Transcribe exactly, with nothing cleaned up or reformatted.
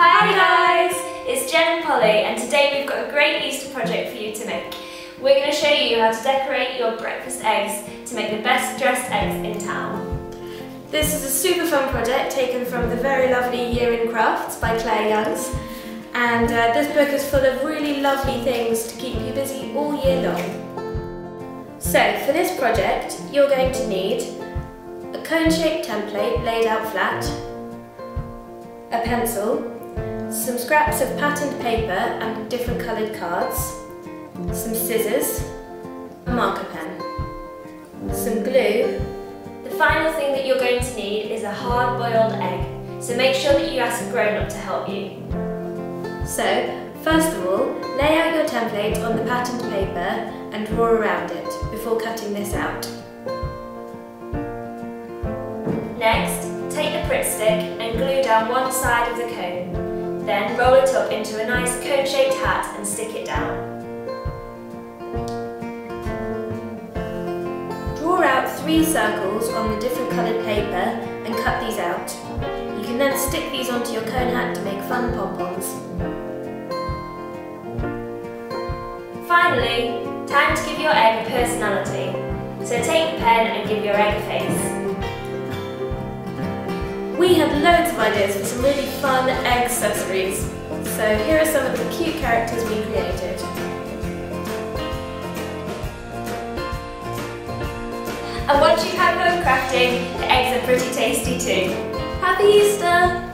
Hi guys, it's Jen and Polly, and today we've got a great Easter project for you to make. We're going to show you how to decorate your breakfast eggs to make the best dressed eggs in town. This is a super fun project taken from the very lovely Year in Crafts by Claire Youngs, and uh, this book is full of really lovely things to keep you busy all year long. So for this project you're going to need a cone-shaped template laid out flat, a pencil, some scraps of patterned paper and different coloured cards, some scissors, a marker pen, some glue. The final thing that you're going to need is a hard-boiled egg, so make sure that you ask a grown-up to help you. So, first of all, lay out your template on the patterned paper and draw around it before cutting this out. Next, take the Pritt stick and glue down one side of the cone. Then roll it up into a nice cone-shaped hat and stick it down. Draw out three circles on the different coloured paper and cut these out. You can then stick these onto your cone hat to make fun pom-poms. Finally, time to give your egg a personality. So take a pen and give your egg a face. We had loads of ideas for some really fun egg accessories, so here are some of the cute characters we created. And once you've had home crafting, the eggs are pretty tasty too. Happy Easter!